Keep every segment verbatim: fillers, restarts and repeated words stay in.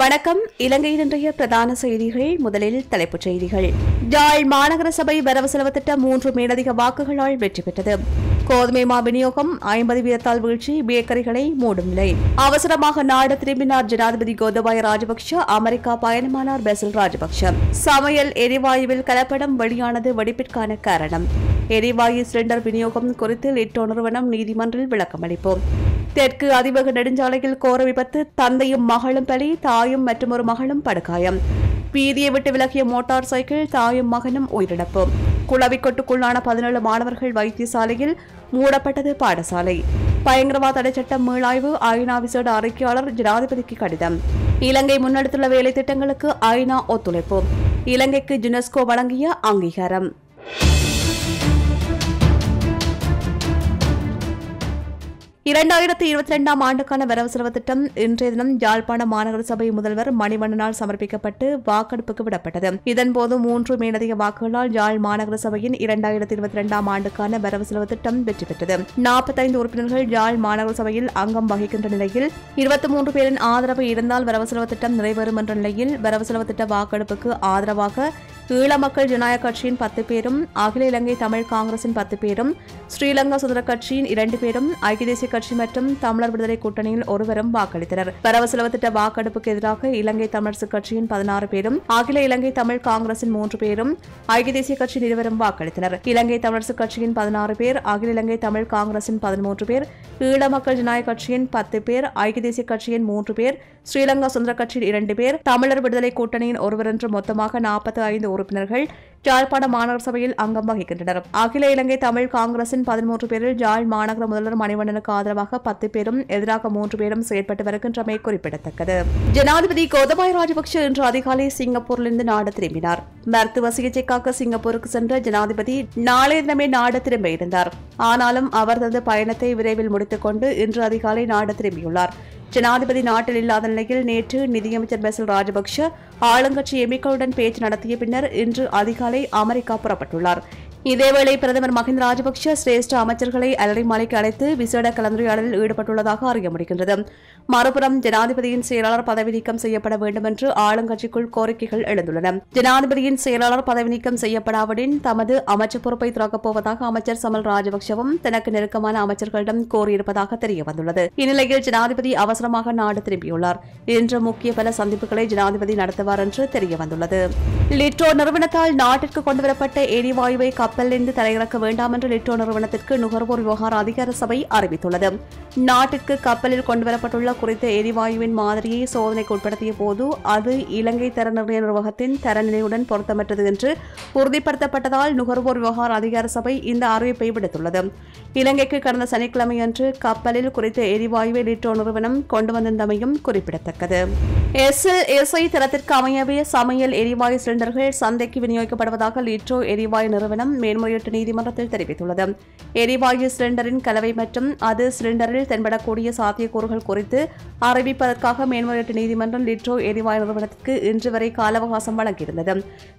வணக்கம். இலங்கையின் இன்றைய பிரதான செய்திகள். முதலில் தலைப்புச் செய்திகள். யாழ் மாநகர சபை வரவு செலவு திட்டம் மூன்று மேலதிக வாக்குகளால் வெற்றி பெற்றது. கோதுமை மா விநியோகம் ஐம்பது வீதத்தால் வீழ்ச்சி, பேக்கரிகளை மூடும் நிலை. அவசரமாக நாடு திரும்பினார் ஜனாதிபதி கோத்தபாய ராஜபக்ஷ, அமெரிக்கா பயணமானார் பெசில் ராஜபக்ஷ. சமையல் எரிவாயுவில் கலப்படம் வெளியானது வெடிப்பிற்கான காரணம். எரிவாயு சிலிண்டர் விநியோகம் குறித்து லிட்டோ நிறுவனம் நீதிமன்றில் விளக்கமளிப்போம். தெற்கு அதிவேக நெடுஞ்சாலையில் கோர விபத்து, தந்தையும் மகளும் பலி, தாயும் மற்றும் ஒரு மகளும் படுகாயம். வீதியை விட்டு விலகிய மோட்டார் சைக்கிள், தாயும் மகனும் உயிரிழப்பு. குளவிக்கொட்டுக்குள்ளான பதினேழு மாணவர்கள் வைத்தியசாலையில், மூடப்பட்டது பாடசாலை. பயங்கரவாத தடை சட்டம் மீளாய்வு, ஐநா விசேட அறிக்கையாளர் ஜனாதிபதிக்கு கடிதம். இலங்கை முன்னெடுத்துள்ள வேலை திட்டங்களுக்கு ஐநா ஒத்துழைப்பு. இலங்கைக்கு யுனெஸ்கோ வழங்கிய அங்கீகாரம். இரண்டாயிரத்தி இருபத்தி இரண்டாம் ஆண்டுக்கான வரவு செலவு திட்டம் இன்றைய தினம் யாழ்ப்பாண மாநகர சபை முதல்வர் மணிவண்ணனால் சமர்ப்பிக்கப்பட்டு வாக்கெடுப்புக்கு விடப்பட்டது. இதன்போது மூன்று மேலதிக வாக்குகளால் யாழ் மாநகர சபையின் இரண்டாயிரத்தி இருபத்தி இரண்டாம் ஆண்டுக்கான வரவு செலவு திட்டம் வெற்றி பெற்றது. நாற்பத்தைந்து உறுப்பினர்கள் யாழ் மாநகர சபையில் அங்கம் வகிக்கின்ற நிலையில் இருபத்தி மூன்று பேரின் ஆதரவு இருந்தால் வரவு செலவு திட்டம் நிறைவேறும் என்ற நிலையில் வரவு செலவு திட்ட வாக்கெடுப்புக்கு ஆதரவாக ஈழ மக்கள் ஜனநாயக கட்சியின் பத்து பேரும், அகில இலங்கை தமிழ் காங்கிரசின் பத்து பேரும், ஸ்ரீலங்கா சுதந்திர கட்சியின் இரண்டு பேரும், ஐக்கிய தேசிய கட்சி மற்றும் தமிழர் விடுதலை கூட்டணியில் ஒருவரும் வாக்களித்தனர். வரவு செலவு திட்ட வாக்கெடுப்புக்கு எதிராக இலங்கை தமிழரசு கட்சியின் பதினாறு பேரும், அகில இலங்கை தமிழ் காங்கிரசின் மூன்று பேரும், ஐக்கிய தேசிய கட்சியின் இருவரும் வாக்களித்தனர். இலங்கை தமிழரசு கட்சியின் பதினாறு பேர், அகில இலங்கை தமிழ் காங்கிரசின் பதிமூன்று பேர், ஈழ மக்கள் ஜனநாயக கட்சியின் பத்து பேர், ஐக்கிய தேசிய கட்சியின் மூன்று பேர், ஸ்ரீலங்கா சுதந்திர கட்சியின் இரண்டு பேர், தமிழர் விடுதலை கூட்டணியின் ஒருவர் என்று மொத்தமாக நாற்பத்தி ஐந்து உறுப்பினர்கள் யாழ்ப்பாண மாநகர சபையில் அங்கம் வகிக்கின்றனர். அகில இலங்கை தமிழ் காங்கிரசின் பதிமூன்று பேரில் யாழ் மாநகர முதல்வர் மணிவண்ணனுக்கு ஆதரவாக பத்து பேரும், எதிராக மூன்று பேரும் செயற்பட்டு வருகின்றமை குறிப்பிடத்தக்கது. ஜனாதிபதி கோத்தபாய ராஜபக்ஷ இன்று அதிகாலை சிங்கப்பூரிலிருந்து நாடு திரும்பினார். மருத்துவ சிகிச்சைக்காக சிங்கப்பூருக்கு சென்ற ஜனாதிபதி நாளைய தினமே நாடு திரும்ப இருந்தார். ஆனாலும் அவர் தனது பயணத்தை விரைவில் முடித்துக் கொண்டு இன்று அதிகாலை நாடு திரும்பியுள்ளார். ஜனாதிபதி நாட்டில் இல்லாத நிலையில் நேற்று நிதியமைச்சர் பெசில் ராஜபக்ஷ ஆளுங்கட்சி எம்பிக்களுடன் பேச்சு நடத்திய பின்னர் இன்று அதிகாலை அமெரிக்கா புறப்பட்டுள்ளார். இதேவேளை பிரதமர் மஹிந்த ராஜபக்ஷ சிரேஷ்ட அமைச்சர்களை அலரிமாலைக்கு அழைத்து விசேட கலந்துரையாடலில் ஈடுபட்டுள்ளதாக அறிய முடிகின்றது. மறுபுறம் ஜனாதிபதியின் செயலாளர் பதவி நீக்கம் செய்யப்பட வேண்டும் என்று ஆளுங்கட்சிக்குள் கோரிக்கைகள் எழுந்துள்ளன. ஜனாதிபதியின் செயலாளர் பதவி நீக்கம் செய்யப்படாவிடன் தமது அமைச்சர் பொறுப்பை துறக்கப்போவதாக அமைச்சர் சமல் ராஜபக்ஷவும் தனக்கு நெருக்கமான அமைச்சர்களிடம் கோரியிருப்பதாக தெரியவந்துள்ளது. இந்நிலையில் ஜனாதிபதி அவசரமாக நாடு திரும்பியுள்ளார். இன்று முக்கிய பல சந்திப்புகளை ஜனாதிபதி நடத்துவார் என்று தெரியவந்துள்ளது. லிட்டோ நிறுவனத்தால் நாட்டிற்கு கொண்டுவரப்பட்ட எரிவாயுவை கப்பலிலிருந்து தலையிறக்க வேண்டாம் என்று லிட்டோ நிறுவனத்திற்கு நுகர்வோர் விவகார அதிகார சபை அறிவித்துள்ளது. நாட்டிற்கு கப்பலில் கொண்டுவரப்பட்டுள்ள குறித்த எரிவாயுவின் மாதிரியை சோதனைக்கு உட்படுத்திய போது அது இலங்கை தர நிர்ணய நிர்வாகத்தின் தரநிலையுடன் பொருத்தமற்றது என்று உறுதிப்படுத்தப்பட்டதால் நுகர்வோர் விவகார அதிகார சபை இந்த அறிவிப்பை விடுத்துள்ளது. இலங்கைக்கு கடந்த சனிக்கிழமையன்று கப்பலில் குறித்த எரிவாயுவை லிட்டோ நிறுவனம் கொண்டு வந்திருந்தமையும் குறிப்பிடத்தக்கது. எஸ்எல் எஸ்ஐ தரத்திற்கு அமையவே சமையல் எரிவாயு சிலிண்டர்கள் சந்தைக்கு விநியோகிக்கப்படுவதாக லிட்டோ எரிவாயு நிறுவனம் மேல்முறையீட்டு நீதிமன்றத்தில் தெரிவித்துள்ளது. எரிவாயு சிலிண்டரின் கலவை மற்றும் அது சிலிண்டரில் தென்படக்கூடிய சாத்தியக்கூறுகள் குறித்து அறிவிப்பதற்காக மேல்முறையீட்டு நீதிமன்றம் லிட்டோ எரிவாயு நிறுவனத்திற்கு இன்று வரை கால அவகாசம் வழங்கியிருந்தது.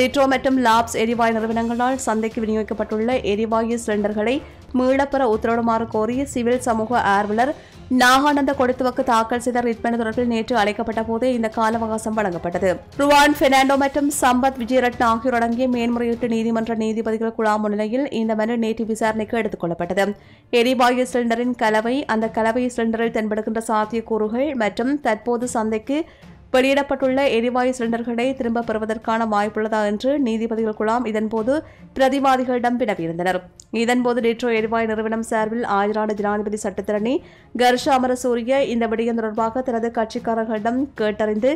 லிட்டோ மற்றும் லாப்ஸ் எரிவாயு நிறுவனங்களால் சந்தைக்கு விநியோகிக்கப்பட்டுள்ள எரிவாயு சிலிண்டர்களை மீளப்பெற உத்தரவிடுமாறு கோரி சிவில் சமூக ஆர்வலர் நாகானந்த கொடுத்துவக்கு தாக்கல் செய்த ரிட்மன் தொடர்பில் நேற்று அழைக்கப்பட்ட போதே இந்த கால அவகாசம் வழங்கப்பட்டது. ருவான் பெர்னாண்டோ மற்றும் சம்பத் விஜயரட்ன ஆகியோர் அடங்கிய மேன்முறையீட்டு நீதிமன்ற நீதிபதிகள் குழா முன்னிலையில் இந்த மனு நேற்று விசாரணைக்கு எடுத்துக் கொள்ளப்பட்டது. எரிவாயு சிலிண்டரின் கலவை, அந்த கலவை சிலிண்டரில் தென்படுகின்ற சாத்தியக்கூறுகள் மற்றும் தற்போது சந்தைக்கு வெளியிடப்பட்டுள்ள எரிவாயு சிலிண்டர்களை திரும்பப் பெறுவதற்கான வாய்ப்புள்ளதா என்று நீதிபதிகள் குழாம் இதன்போது பிரதிவாதிகளிடம் வினவியிருந்தனர். இதன்போது லிட்டோ எரிவாயு நிறுவனம் சார்பில் ஆஜரான ஜனாதிபதி சட்டத்தரணி கர்ஷ அமரசூரிய இந்த விடயம் தொடர்பாக தனது கட்சிக்காரர்களிடம் கேட்டறிந்து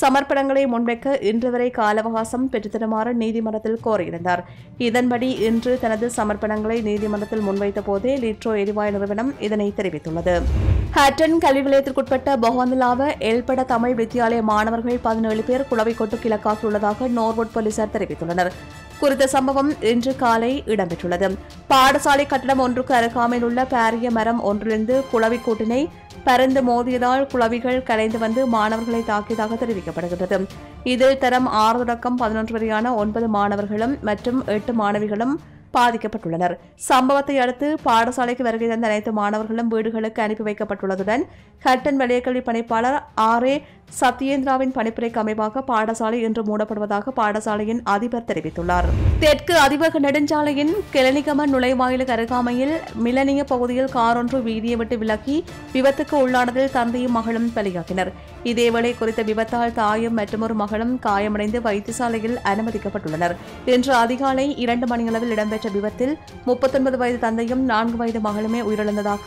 சமர்ப்பணங்களை முன்வைக்க இன்று வரை கால அவகாசம் பெற்றுத்தருமாறு நீதிமன்றத்தில் கோரியிருந்தார். இதன்படி இன்று தனது சமர்ப்பணங்களை நீதிமன்றத்தில் முன்வைத்த போதே லிட்டோ எரிவாயு நிறுவனம் இதனை தெரிவித்துள்ளது. ஹட்டன் கல்வி நிலையத்திற்குட்பட்ட பொகவந்தலாவ எல்பட தமிழ் வித்தியாலய மாணவர்கள் பதினேழு பேர் குளவிக்கொட்டு கிழக்காக்கியுள்ளதாக நோர்வுட் போலீசார் தெரிவித்துள்ளனர். குறித்த சம்பவம் இன்று காலை இடம்பெற்றுள்ளது. பாடசாலை கட்டடம் ஒன்றுக்கு அருகாமையில் உள்ள பாரிய மரம் ஒன்றிலிருந்து குளவிக்கூட்டினை பரந்து மோதியதால் குளவிகள் கலைந்து வந்து மாணவர்களை தாக்கியதாக தெரிவிக்கப்படுகிறது. இதில் தரம் ஆறு தொடக்கம் பதினொன்று வரையான ஒன்பது மாணவர்களும் மற்றும் எட்டு மாணவிகளும் பாதிக்கப்பட்டுள்ளனர். சம்பவத்தை அடுத்து பாடசாலைக்கு வருகை தந்த அனைத்து மாணவர்களும் வீடுகளுக்கு அனுப்பி வைக்கப்பட்டுள்ளதுடன் ஹட்டன் வலயக்கல்வி பணிப்பாளர் ஆர் ஏ சத்யேந்திராவின் பணிப்புரைக்கு அமைவாக பாடசாலை என்று மூடப்படுவதாக பாடசாலையின் அதிபர் தெரிவித்துள்ளார். தெற்கு அதிவேக நெடுஞ்சாலையின் கெலனிகமன் நுழைவாயிலுக்கு அருகாமையில் மிலனிய பகுதியில் காரொன்று வீதியை விட்டு விலக்கி விபத்துக்கு உள்ளானதில் தந்தையும் மகளும் பலியாகினர். இதேவேளை குறித்த விபத்தால் தாயும் மற்றொரு மகளும் காயமடைந்து வைத்தியசாலையில் அனுமதிக்கப்பட்டுள்ளனர். இன்று அதிகாலை இரண்டு மணியளவில் இடம்பெற்ற விபத்தில் முப்பத்தி ஒன்பது வயது தந்தையும் நான்கு வயது மகளுமே உயிரிழந்ததாக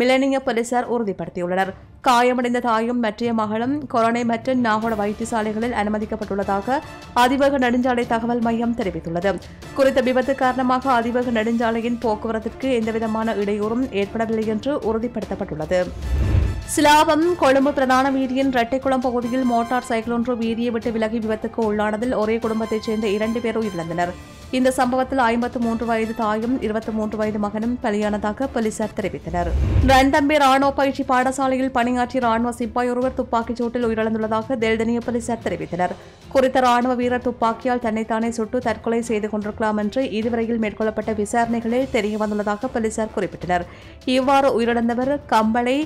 மிலனிய போலீசார் உறுதிப்படுத்தியுள்ளனர். காயமடைந்த தாயும் மற்றைய மகளும் கொரோனை மற்றும் நாகோட வைத்தியசாலைகளில் அனுமதிக்கப்பட்டுள்ளதாக அதிவேக நெடுஞ்சாலை தகவல் மையம் தெரிவித்துள்ளது. குறித்த விபத்து காரணமாக அதிவேக நெடுஞ்சாலையின் போக்குவரத்திற்கு எந்தவிதமான இடையூறும் ஏற்படவில்லை என்று உறுதிப்படுத்தப்பட்டுள்ளது. சிலாபம் கொழும்பு பிரதான வீதியின் இரட்டைக்குளம் பகுதியில் மோட்டார் சைக்கிள் ஒன்று வீதியை விட்டு விலகி விபத்துக்கு உள்ளானதில் ஒரே குடும்பத்தைச் சேர்ந்த இரண்டு பேர் உயிரிழந்தனர். இந்த சம்பவத்தில் ஐம்பத்து மூன்று வயது தாயும் இருபத்தி மூன்று வயது மகனும் பலியானதாக போலீசார் தெரிவித்தனர். ரன்தம்பே ராணுவ பயிற்சி பாடசாலையில் பணியாற்றிய ராணுவ சிப்பாய் ஒருவர் துப்பாக்கிச் சூட்டில் உயிரிழந்துள்ளதாக தெல்தனிய போலீசார் தெரிவித்தனர். குறித்த ராணுவ வீரர் துப்பாக்கியால் தன்னைத்தானே சுட்டு தற்கொலை செய்து கொண்டிருக்கலாம் என்று இதுவரையில் மேற்கொள்ளப்பட்ட விசாரணைகளில் தெரியவந்துள்ளதாக போலீசார் குறிப்பிட்டனர். இவ்வாறு உயிரிழந்தவர் கம்பளை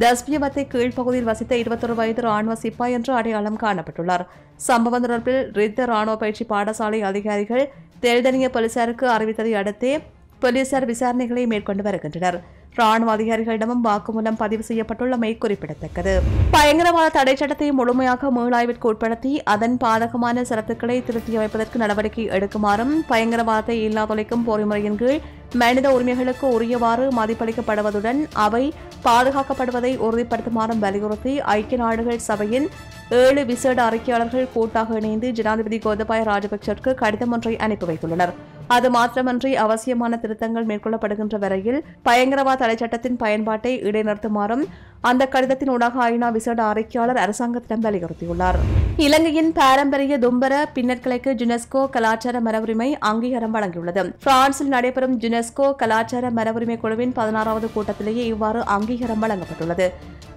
தஸ்பியவத்தை கீழ்ப்பகுதியில் வசித்த இருபத்தொரு வயது ராணுவ சிப்பாய் என்று அடையாளம் காணப்பட்டுள்ளார். சம்பவம் தொடர்பில் ரித்த ராணுவ பயிற்சி பாடசாலை அதிகாரிகள் தெல்தனிய போலீசாருக்கு அறிவித்ததை அடுத்தே போலீசார் விசாரணைகளை மேற்கொண்டு வருகின்றனர். ராணுவ அதிகாரிகளிடமும் வாக்குமூலம் பதிவு செய்யப்பட்டுள்ளமை குறிப்பிடத்தக்கது. பயங்கரவாத தடை சட்டத்தை முழுமையாக மீளாய்விற்கு உட்படுத்தி அதன் பாதகமான சரத்துக்களை திருத்தி அமைப்பதற்கு நடவடிக்கை எடுக்குமாறும் பயங்கரவாதத்தை இல்லாதொழிக்கும் பொறிமுறையின் கீழ் மனித உரிமைகளுக்கு உரியவாறு மதிப்பளிக்கப்படுவதுடன் அவை பாதுகாக்கப்படுவதை உறுதிப்படுத்துமாறும் வலியுறுத்தி ஐக்கிய நாடுகள் சபையின் ஏழு விசேட அறிக்கையாளர்கள் கூட்டாக இணைந்து ஜனாதிபதி கோத்தபாய ராஜபக்சவுக்கு கடிதம் ஒன்றை அனுப்பி வைத்துள்ளனர். அது மாத்திரமன்றி அவசியமான திருத்தங்கள் மேற்கொள்ளப்படுகின்ற வரையில் பயங்கரவாத தடை சட்டத்தின் பயன்பாட்டை இடைநிறுத்துமாறும் அந்த கடிதத்தின் ஊடாக ஐநா விசேட அறிக்கையாளர் அரசாங்கத்திடம் வலியுறுத்தியுள்ளார். இலங்கையின் பாரம்பரிய தும்பர பின்னற்கலைக்கு யுனெஸ்கோ கலாச்சார மரபுரிமை அங்கீகாரம் வழங்கியுள்ளது. பிரான்சில் நடைபெறும் யுனெஸ்கோ கலாச்சார மரபுரிமை குழுவின் பதினாறாவது கூட்டத்திலேயே இவ்வாறு அங்கீகாரம் வழங்கப்பட்டுள்ளது.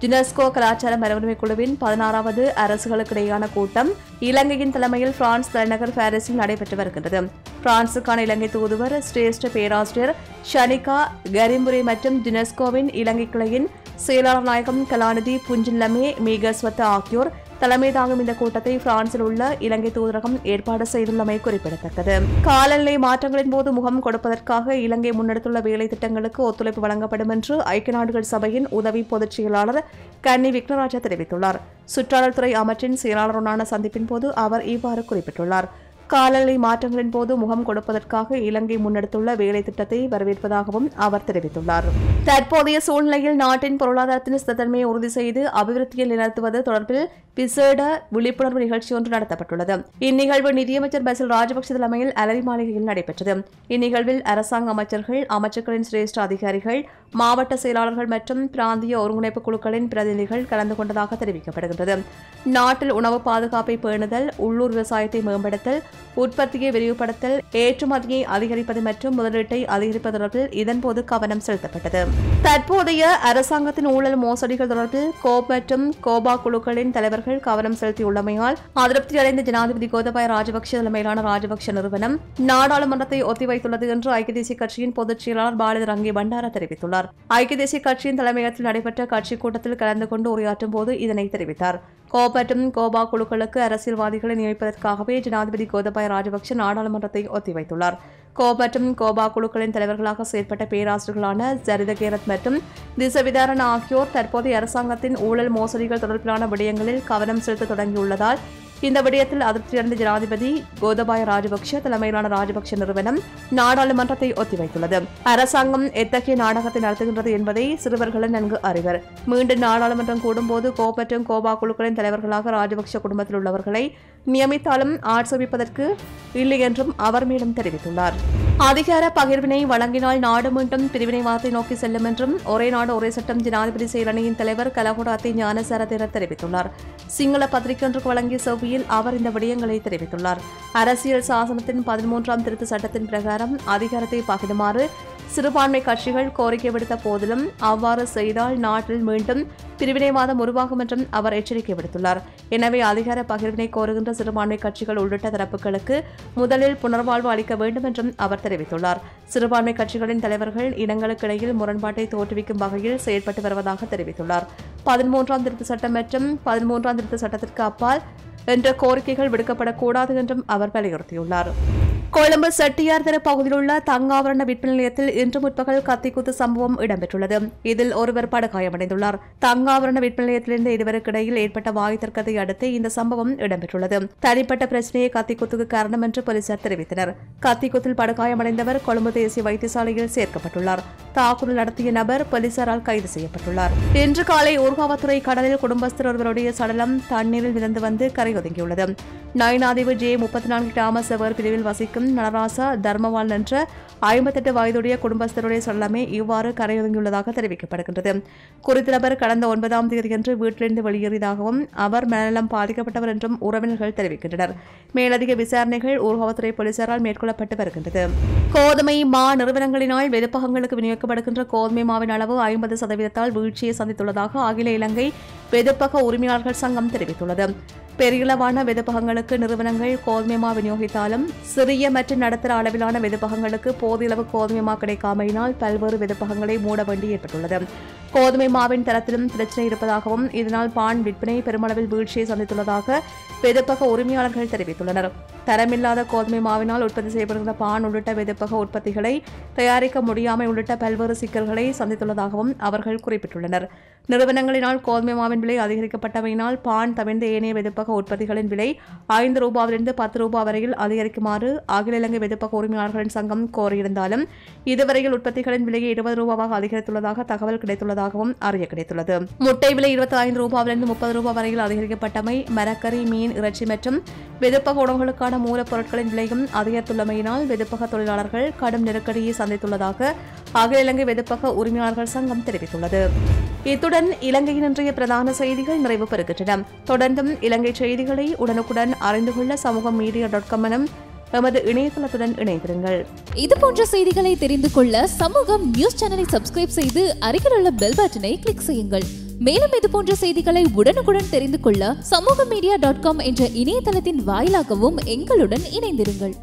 யுனெஸ்கோ கலாச்சார மரபுரிமை குழுவின் பதினாறாவது அரசுகளுக்கிடையான கூட்டம் இலங்கையின் தலைமையில் பிரான்ஸ் தலைநகர் பாரிஸில் நடைபெற்று வருகின்றது. பிரான்சுக்கான இலங்கை தூதுவர் சிரேஷ்ட பேராசிரியர் ஷனிகா கரிம்புரி மற்றும் யுனெஸ்கோவின் இலங்கை கிளையின் செயலாளர் நாயகம் கலாநிதி புஞ்சில்லமே மீகஸ்வத்த ஆகியோர் தலைமை தாங்கும் இந்த கூட்டத்தை பிரான்சில் உள்ள இலங்கை தூதரகம் ஏற்பாடு செய்துள்ளமை குறிப்பிடத்தக்கது. காலநிலை மாற்றங்களின் போது முகம் கொடுப்பதற்காக இலங்கை முன்னெடுத்துள்ள வேலை திட்டங்களுக்கு ஒத்துழைப்பு வழங்கப்படும் என்று ஐக்கிய நாடுகள் சபையின் உதவி பொதுச் செயலாளர் கன்னி விக்னராஜா தெரிவித்துள்ளார். சுற்றாடல் துறை அமைச்சின் செயலாளருடனான சந்திப்பின் போது அவர் இவ்வாறு குறிப்பிட்டுள்ளார். காலநிலை மாற்றங்களின் போது முகம் கொடுப்பதற்காக இலங்கை முன்னெடுத்துள்ள வேலை திட்டத்தை வரவேற்பதாகவும் அவர் தெரிவித்துள்ளார். தற்போதைய சூழ்நிலையில் நாட்டின் பொருளாதாரத்தின் ஸ்திரத்தன்மையை உறுதி செய்து அபிவிருத்தியை நிலைநிறுத்துவது தொடர்பில் விசேட விழிப்புணர்வு நிகழ்ச்சி ஒன்று நடத்தப்பட்டுள்ளது. இந்நிகழ்வு நிதியமைச்சர் பசில் ராஜபக்ச தலைமையில் அலரி மாளிகையில் நடைபெற்றது. இந்நிகழ்வில் அரசாங்க அமைச்சர்கள், அமைச்சர்களின் சிரேஷ்ட அதிகாரிகள், மாவட்ட செயலாளர்கள் மற்றும் பிராந்திய ஒருங்கிணைப்பு குழுக்களின் பிரதிநிதிகள் கலந்து கொண்டதாக தெரிவிக்கப்படுகிறது. நாட்டில் உணவு பாதுகாப்பை பேணுதல், உள்ளூர் விவசாயத்தை மேம்படுத்தல், உற்பத்தியை விரிவுபடுத்தல், ஏற்றுமதியை அதிகரிப்பது மற்றும் முதலீட்டை அதிகரிப்பது தொடர்பில் இதன்போது கவனம் செலுத்தப்பட்டது. தற்போதைய அரசாங்கத்தின் ஊழல் மோசடிகள் தொடர்பில் கோப் மற்றும் கோபா குழுக்களின் தலைவர்கள் கவனம் செலுத்தியுள்ளமையால் அதிருப்தியடைந்த ஜனாதிபதி கோத்தபாய ராஜபக்ச தலைமையிலான ராஜபக்ச நிறுவனம் நாடாளுமன்றத்தை ஒத்திவைத்துள்ளது என்று ஐக்கிய தேசிய கட்சியின் பொதுச் செயலாளர் பாலித ரங்கே பண்டார தெரிவித்துள்ளார். ஐக்கிய தேசிய கட்சியின் தலைமையகத்தில் நடைபெற்ற கட்சி கூட்டத்தில் கலந்து கொண்டு உரையாற்றும் போது இதனை தெரிவித்தார். கோப் மற்றும் கோபா குழுக்களுக்கு அரசியல்வாதிகளை நியமிப்பதற்காகவே ஜனாதிபதி கோத்தபாய ராஜபக்ச நாடாளுமன்றத்தை ஒத்திவைத்துள்ளார். கோப் மற்றும் கோபா குழுக்களின் தலைவர்களாக செயற்பட்ட பேராசிரியர்களான சரிதகேரத் மற்றும் திசவிதாரன் ஆகியோர் தற்போதைய அரசாங்கத்தின் ஊழல் மோசடிகள் தொடர்பிலான விடயங்களில் கவனம் செலுத்த தொடங்கியுள்ளதால் இந்த விடயத்தில் அதிருப்தியடைந்த ஜனாதிபதி கோத்தபாய ராஜபக்ச தலைமையிலான ராஜபக்ச நிறுவனம் நாடாளுமன்றத்தை ஒத்திவைத்துள்ளது. அரசாங்கம் எத்தகைய நாடகத்தை நடத்துகின்றது என்பதை சிறுவர்களும் நன்கு அறிவர். மீண்டும் நாடாளுமன்றம் கூடும்போது கோப் மற்றும் கோபா குழுக்களின் தலைவர்களாக ராஜபக்ச குடும்பத்தில் உள்ளவர்களை நியமித்தாலும் ஆட்சேபிப்பதற்கு இல்லை என்றும் அவர் மேலும் தெரிவித்துள்ளார். அதிகார பகிர்வினை வழங்கினால் நாடு மீண்டும் பிரிவினைவாதத்தை நோக்கி செல்லும் என்றும் ஒரே நாடு ஒரே சட்டம் ஜனாதிபதி செயலணியின் தலைவர் கலகோடாத்தை ஞானசார தெரிவித்துள்ளார். சிங்கள பத்திரிகையொன்றுக்கு வழங்கிய செவ்வியில் அவர் இந்த விடயங்களை தெரிவித்துள்ளார். அரசியல் சாசனத்தின் பதிமூன்றாம் திருத்த சட்டத்தின் பிரகாரம் அதிகாரத்தை பகிடுமாறு சிறுபான்மை கட்சிகள் கோரிக்கை விடுத்த போதிலும் அவ்வாறு செய்தால் நாட்டில் மீண்டும் பிரிவினைவாதம் உருவாகும் என்றும் அவர் எச்சரிக்கை விடுத்துள்ளார். எனவே அதிகார பகிர்வினை கோருகின்ற சிறுபான்மை கட்சிகள் உள்ளிட்ட தரப்புகளுக்கு முதலில் புனர்வாழ்வு அளிக்க வேண்டும் என்றும் அவர் தெரிவித்துள்ளார். சிறுபான்மை கட்சிகளின் தலைவர்கள் இனங்களுக்கிடையில் முரண்பாட்டை தோற்றுவிக்கும் வகையில் செயற்பட்டு வருவதாக தெரிவித்துள்ளார். பதிமூன்றாம் திருத்த சட்டம் மற்றும் பதிமூன்றாம் திருத்த சட்டத்திற்கு அப்பால் என்ற கோரிக்கைகள் விடுக்கப்படக்கூடாது என்றும் அவர் வலியுறுத்தியுள்ளார். கொழும்பு செட்டியார் தர பகுதியில் உள்ள தங்காவரண விற்பனை நிலையத்தில் இன்று முற்பகல் கத்திக்குத்து சம்பவம் இடம்பெற்றுள்ளது. இதில் ஒருவர் படுகாயமடைந்துள்ளார். தங்காவரண விற்பனை நிலையத்திலிருந்து இருவருக்கிடையில் ஏற்பட்ட வாய் தர்க்கத்தை அடுத்து இந்த சம்பவம் இடம்பெற்றுள்ளது. தனிப்பட்ட பிரச்சனையை கத்திக்குத்துக்கு காரணம் என்று போலீசார் தெரிவித்தனர். கத்திக்குத்தில் படுகாயமடைந்தவர் கொழும்பு தேசிய வைத்தியசாலையில் சேர்க்கப்பட்டுள்ளார். தாக்குதல் நடத்திய நபர் போலீசாரால் கைது செய்யப்பட்டுள்ளார். இன்று காலை ஊர்காவத்துறை கடலில் குடும்பஸ்தர் ஒருவருடைய சடலம் தண்ணீரில் மிதந்து வந்து கரையொதுங்கியுள்ளது. நயினாதீவு ஜே முப்பத்தி நான்கு கிராம செவர் பிரிவில் வசிக்கும் நடராசா தர்மவால் என்ற ஐம்பத்தி எட்டு வயதுடைய குடும்பஸ்தருடைய சடலமே இவ்வாறு கரையொதுங்கியுள்ளதாக தெரிவிக்கப்படுகின்றது. குறித்த நபர் கடந்த ஒன்பதாம் தேதியன்று வீட்டிலிருந்து வெளியேறியதாகவும் அவர் மனநலம் பாதிக்கப்பட்டவர் என்றும் உறவினர்கள் தெரிவிக்கின்றனர். மேலதிக விசாரணைகள் ஊர்காவத்துறை போலீசாரால் மேற்கொள்ளப்பட்டு வருகின்றது. கோதுமை மா நிறுவனங்களினால் வெதுப்பகங்களுக்கு விநியோகிக்கப்படுகின்ற கோதுமை மாவின் அளவு ஐம்பது சதவீதத்தால் வீழ்ச்சியை சந்தித்துள்ளதாக அகில இலங்கை வெதுப்பக உரிமையாளர்கள் சங்கம் தெரிவித்துள்ளது. பெரியளவான வெதுப்பகங்களுக்கு நிறுவனங்கள் கோதுமை மா விநியோகித்தாலும் சிறிய மற்றும் நடுத்தர அளவிலான வெதுப்பகங்களுக்கு போதியளவு கோதுமை மா கிடைக்காமையினால் பல்வேறு வெதுப்பகங்களை மூட வேண்டி ஏற்பட்டுள்ளது. கோதுமை மாவின் தரத்திலும் பிரச்சினை இருப்பதாகவும் இதனால் பான் விற்பனை பெருமளவில் வீழ்ச்சியை சந்தித்துள்ளதாக வெதுப்பக உரிமையாளர்கள் தெரிவித்துள்ளனர். தரமில்லாத கோதுமை மாவினால் உற்பத்தி செய்யப்படுகின்ற பான் உள்ளிட்ட வெதுப்பக உற்பத்திகளை தயாரிக்க முடியாமை உள்ளிட்ட பல்வேறு சிக்கல்களை சந்தித்துள்ளதாகவும் அவர்கள் குறிப்பிட்டுள்ளனர். நிறுவனங்களினால் கோதுமை மாவின் விலை அதிகரிக்கப்பட்டமையினால் பான் தவிர்ந்த ஏனைய வெதுப்பக உற்பத்திகளின் விலை ஐந்து ரூபாவிலிருந்து பத்து ரூபாய் வரையில் அதிகரிக்குமாறு அகில இலங்கை வெதுப்பக உரிமையாளர்களின் சங்கம் கோரியிருந்தாலும் இதுவரையில் உற்பத்திகளின் விலையை இருபது ரூபாவாக அதிகரித்துள்ளதாக தகவல் கிடைத்துள்ளதாகவும் அறிய கிடைத்துள்ளது. முட்டை விலை இருபத்தி ஐந்து ரூபாவிலிருந்து முப்பது ரூபாய் வரையில் அதிகரிக்கப்பட்டமை மரக்கறி மீன் இறைச்சி மற்றும் வெதுப்பக உணவுகளுக்கான மூலப்பொருட்களின் விலையும் அதிகரித்துள்ளமையினால் வெதுப்பக தொழிலாளர்கள் கடும் நெருக்கடியை சந்தித்துள்ளதாக அகில இலங்கை வெதுப்பக உரிமையாளர்கள் சங்கம் தெரிவித்துள்ளது. இத்துடன் இலங்கையின் இன்றைய பிரதான செய்திகள் நிறைவு பெறுகின்றன. தொடர்ந்தும் இலங்கை செய்திகளை உடனுக்குடன் அறிந்து கொள்ள சமூக மீடியா டாட் காம் எனும் எமது இணையதளத்துடன் இணைந்திருங்கள். இது போன்ற செய்திகளை தெரிந்து கொள்ள சமூகம் நியூஸ் சேனலை சப்ஸ்கிரைப் செய்து அருகில் உள்ள பெல் பட்டனை கிளிக் செய்யுங்கள். மேலும் இதுபோன்ற செய்திகளை உடனுக்குடன் தெரிந்து கொள்ள சமூக மீடியா டாட் காம் என்ற இணையதளத்தின் வாயிலாகவும் எங்களுடன் இணைந்திருங்கள்.